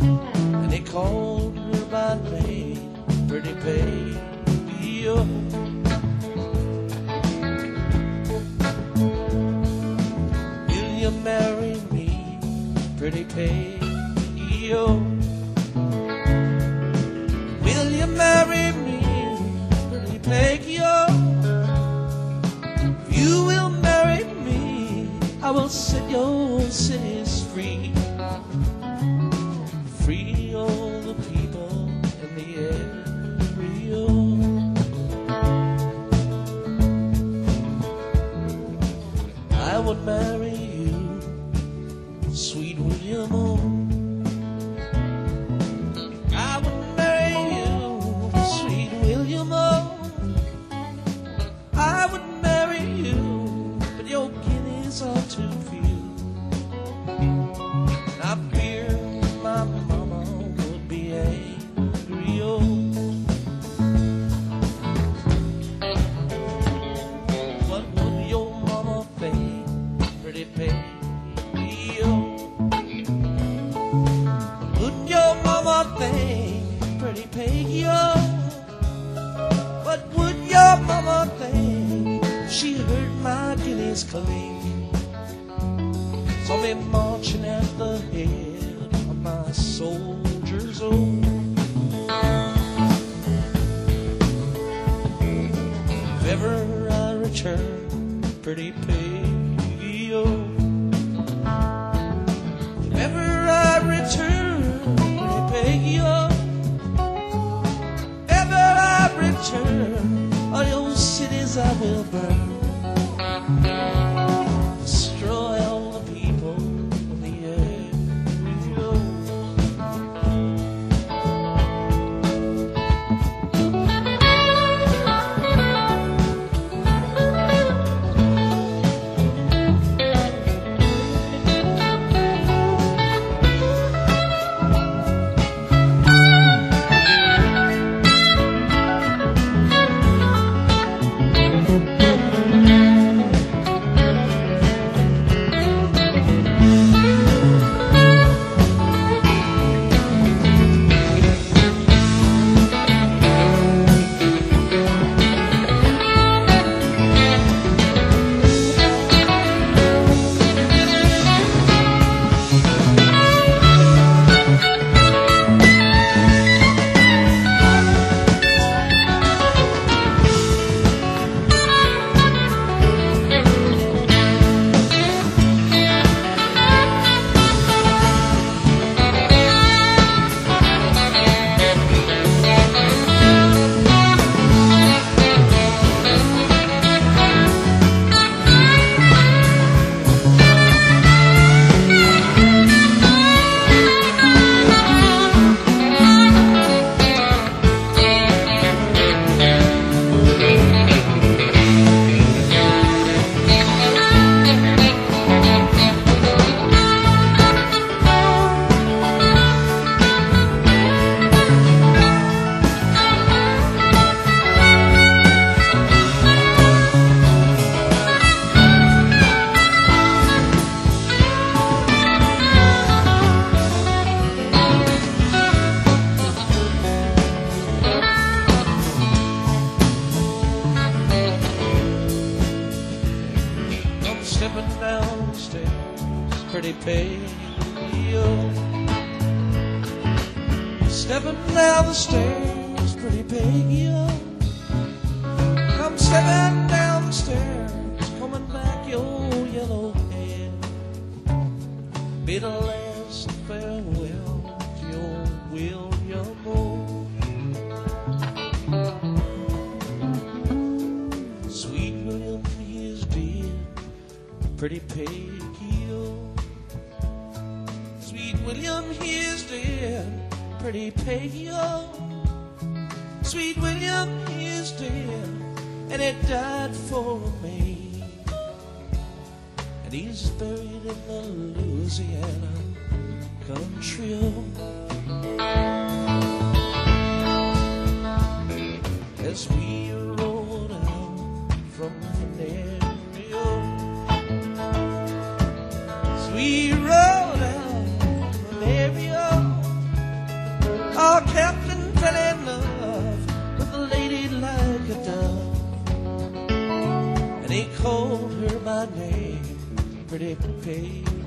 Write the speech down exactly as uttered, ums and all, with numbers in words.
And they called her by name, pretty Peggy-O. Will you marry me, pretty Peggy-O? Will you marry me, pretty Peggy-O? If you will marry me, I will set your cities free. Free all the people in the area. I would marry you, sweet William O. I would marry you, sweet William O. I would marry you, but your guineas are too few. And I fear my mama would be angry, oh. What would your mama think, pretty Peggy-O? What would your mama think, pretty Peggy-O? What would your mama think? She heard my guineas cling, saw me marching at the head, my soldiers old. If ever I return, pretty Peggy-O. If ever I return, pretty Peggy-O. If ever I return, all your cities I will burn. Stepping downstairs, pretty Peggy-O. Stepping down the stairs, pretty Peggy-O. Come stepping down the stairs, coming back your yellow head. Be the last farewell to your William O. Sweet William, he is dear, pretty Peggy-O. Sweet William, he is dead, pretty Peggy-O. Sweet William, he is dead, and he died for a maid. And he's buried in the Louisiana country, oh. As we rode out from the net, we rode out make me pay.